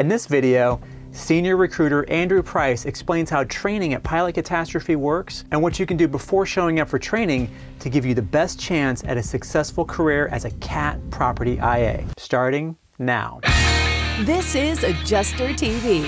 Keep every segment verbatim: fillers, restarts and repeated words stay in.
In this video, Senior Recruiter Andrew Price explains how training at Pilot Catastrophe works and what you can do before showing up for training to give you the best chance at a successful career as a C A T property I A, starting now. This is AdjusterTV.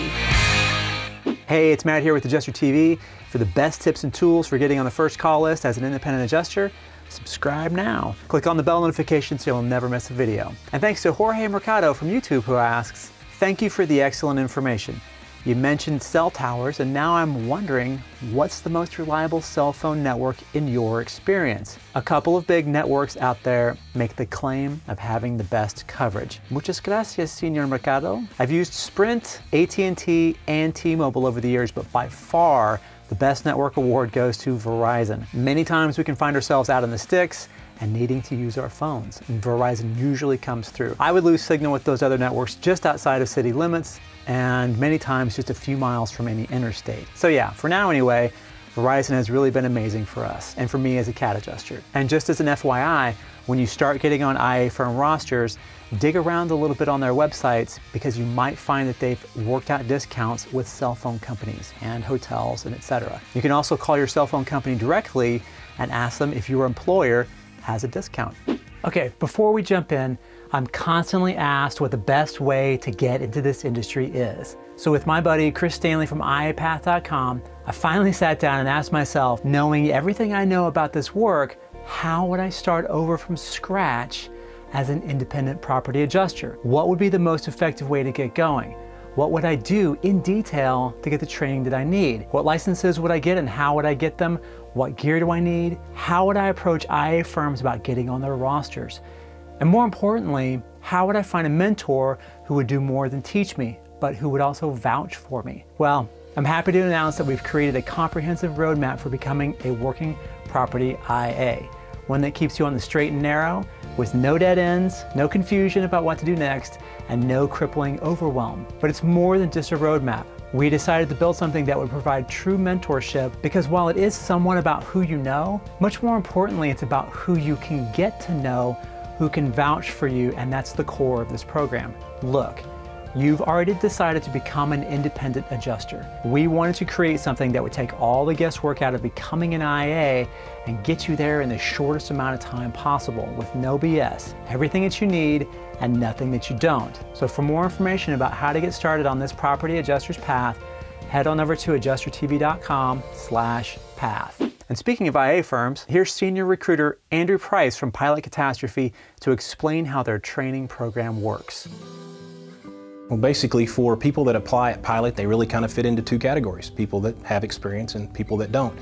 Hey, it's Matt here with AdjusterTV. For the best tips and tools for getting on the first call list as an independent adjuster, subscribe now. Click on the bell notification so you'll never miss a video. And thanks to Jorge Mercado from YouTube, who asks, "Thank you for the excellent information. You mentioned cell towers, and now I'm wondering, what's the most reliable cell phone network in your experience? A couple of big networks out there make the claim of having the best coverage." Muchas gracias, Señor Mercado. I've used Sprint, A T and T, and T-Mobile over the years, but by far, the best network award goes to Verizon. Many times we can find ourselves out in the sticks and needing to use our phones, and Verizon usually comes through. I would lose signal with those other networks just outside of city limits, and many times just a few miles from any interstate. So yeah, for now anyway, Verizon has really been amazing for us, and for me as a C A T adjuster. And just as an F Y I, when you start getting on I A firm rosters, dig around a little bit on their websites, because you might find that they've worked out discounts with cell phone companies and hotels and et cetera. You can also call your cell phone company directly and ask them if your employer has a discount. Okay, before we jump in, I'm constantly asked what the best way to get into this industry is. So with my buddy Chris Stanley from I A Path dot com, I finally sat down and asked myself, knowing everything I know about this work, how would I start over from scratch as an independent property adjuster? What would be the most effective way to get going? What would I do in detail to get the training that I need? What licenses would I get and how would I get them? What gear do I need? How would I approach I A firms about getting on their rosters? And more importantly, how would I find a mentor who would do more than teach me, but who would also vouch for me? Well, I'm happy to announce that we've created a comprehensive roadmap for becoming a working property I A. One that keeps you on the straight and narrow, with no dead ends, no confusion about what to do next, and no crippling overwhelm. But it's more than just a roadmap. We decided to build something that would provide true mentorship, because while it is somewhat about who you know, much more importantly, it's about who you can get to know, who can vouch for you, and that's the core of this program. Look, you've already decided to become an independent adjuster. We wanted to create something that would take all the guesswork out of becoming an I A and get you there in the shortest amount of time possible with no B S, everything that you need and nothing that you don't. So for more information about how to get started on this property adjuster's path, head on over to adjuster T V dot com slash path. And speaking of I A firms, here's Senior Recruiter Andrew Price from Pilot Catastrophe to explain how their training program works. Well, basically for people that apply at Pilot, they really kind of fit into two categories, people that have experience and people that don't.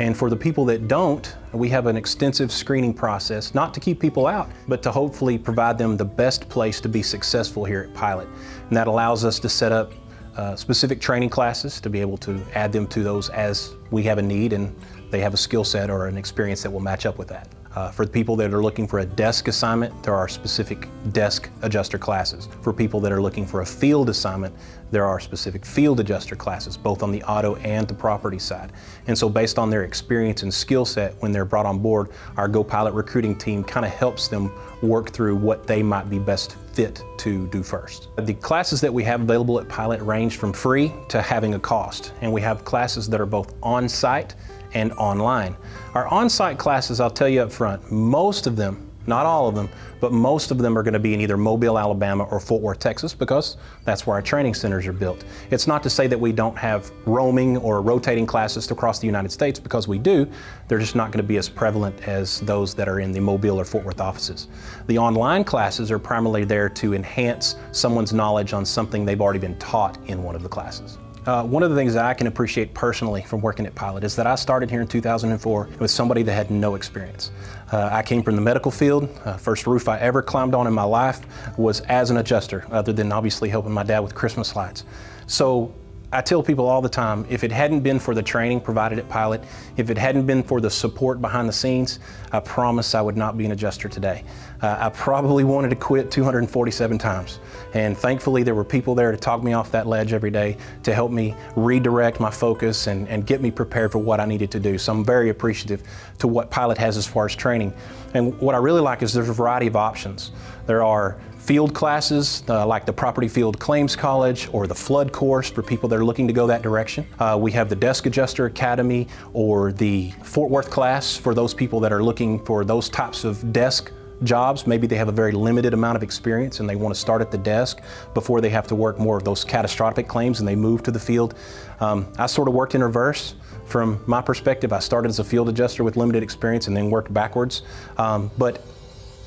And for the people that don't, we have an extensive screening process, not to keep people out, but to hopefully provide them the best place to be successful here at Pilot. And that allows us to set up uh, specific training classes to be able to add them to those as we have a need and they have a skill set or an experience that will match up with that. Uh, for the people that are looking for a desk assignment, there are specific desk adjuster classes. For people that are looking for a field assignment, there are specific field adjuster classes, both on the auto and the property side. And so based on their experience and skill set, when they're brought on board, our Go Pilot recruiting team kind of helps them work through what they might be best fit to do first. The classes that we have available at Pilot range from free to having a cost. And we have classes that are both on-site and online. Our on-site classes, I'll tell you up front, most of them, not all of them, but most of them are going to be in either Mobile, Alabama or Fort Worth, Texas, because that's where our training centers are built. It's not to say that we don't have roaming or rotating classes across the United States, because we do. They're just not going to be as prevalent as those that are in the Mobile or Fort Worth offices. The online classes are primarily there to enhance someone's knowledge on something they've already been taught in one of the classes. Uh, one of the things that I can appreciate personally from working at Pilot is that I started here in two thousand four with somebody that had no experience. Uh, I came from the medical field. Uh, first roof I ever climbed on in my life was as an adjuster, other than obviously helping my dad with Christmas lights. So I tell people all the time, if it hadn't been for the training provided at Pilot, if it hadn't been for the support behind the scenes, I promise I would not be an adjuster today. Uh, I probably wanted to quit two hundred forty-seven times. And thankfully there were people there to talk me off that ledge every day to help me redirect my focus and, and get me prepared for what I needed to do. So I'm very appreciative to what Pilot has as far as training. And what I really like is there's a variety of options. There are field classes uh, like the Property Field Claims College or the Flood course for people that are looking to go that direction. Uh, we have the Desk Adjuster Academy or the Fort Worth class for those people that are looking for those types of desk jobs. Maybe they have a very limited amount of experience and they want to start at the desk before they have to work more of those catastrophic claims and they move to the field. Um, I sort of worked in reverse from my perspective. I started as a field adjuster with limited experience and then worked backwards. Um, but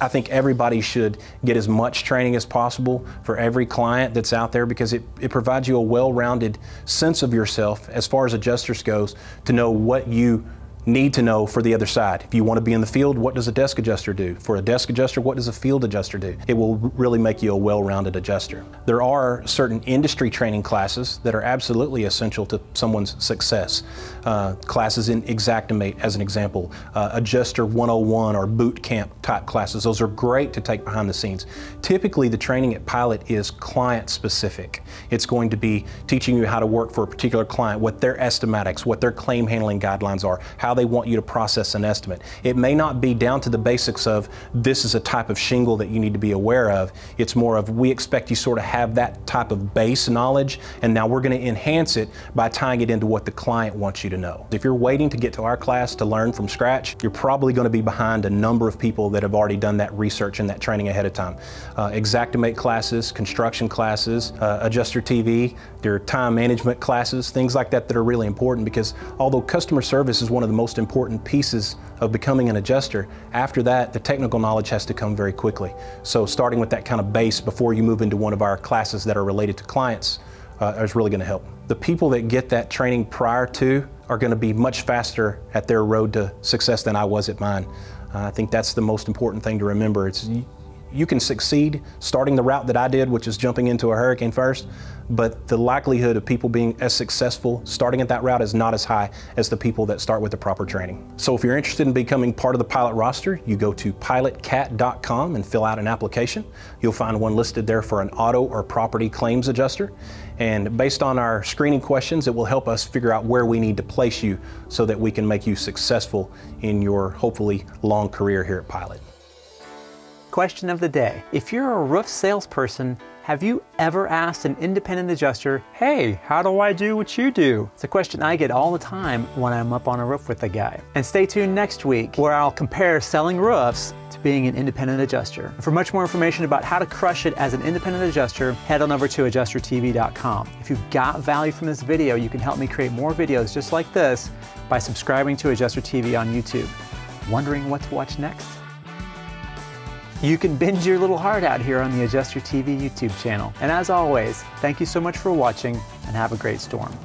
I think everybody should get as much training as possible for every client that's out there, because it, it provides you a well-rounded sense of yourself as far as adjusters goes to know what you need to know for the other side. If you want to be in the field, what does a desk adjuster do? For a desk adjuster, what does a field adjuster do? It will really make you a well-rounded adjuster. There are certain industry training classes that are absolutely essential to someone's success. Uh, classes in Xactimate, as an example, uh, Adjuster one oh one or boot camp type classes. Those are great to take behind the scenes. Typically, the training at Pilot is client-specific. It's going to be teaching you how to work for a particular client, what their estimatics, what their claim handling guidelines are, how they want you to process an estimate. It may not be down to the basics of this is a type of shingle that you need to be aware of. It's more of we expect you sort of have that type of base knowledge, and now we're going to enhance it by tying it into what the client wants you to know. If you're waiting to get to our class to learn from scratch, you're probably going to be behind a number of people that have already done that research and that training ahead of time. Uh, Xactimate classes, construction classes, uh, Adjuster T V, there are time management classes, things like that that are really important, because although customer service is one of the most most important pieces of becoming an adjuster, after that the technical knowledge has to come very quickly. So starting with that kind of base before you move into one of our classes that are related to clients uh, is really going to help. The people that get that training prior to are going to be much faster at their road to success than I was at mine. Uh, I think that's the most important thing to remember. It's you can succeed starting the route that I did, which is jumping into a hurricane first, but the likelihood of people being as successful starting at that route is not as high as the people that start with the proper training. So if you're interested in becoming part of the Pilot roster, you go to pilot cat dot com and fill out an application. You'll find one listed there for an auto or property claims adjuster. And based on our screening questions, it will help us figure out where we need to place you so that we can make you successful in your hopefully long career here at Pilot. Question of the day. If you're a roof salesperson, have you ever asked an independent adjuster, hey, how do I do what you do? It's a question I get all the time when I'm up on a roof with a guy. And stay tuned next week where I'll compare selling roofs to being an independent adjuster. For much more information about how to crush it as an independent adjuster, head on over to adjuster T V dot com. If you got value from this video, you can help me create more videos just like this by subscribing to Adjuster T V on YouTube. Wondering what to watch next? You can binge your little heart out here on the Adjuster T V YouTube channel. And as always, thank you so much for watching and have a great storm.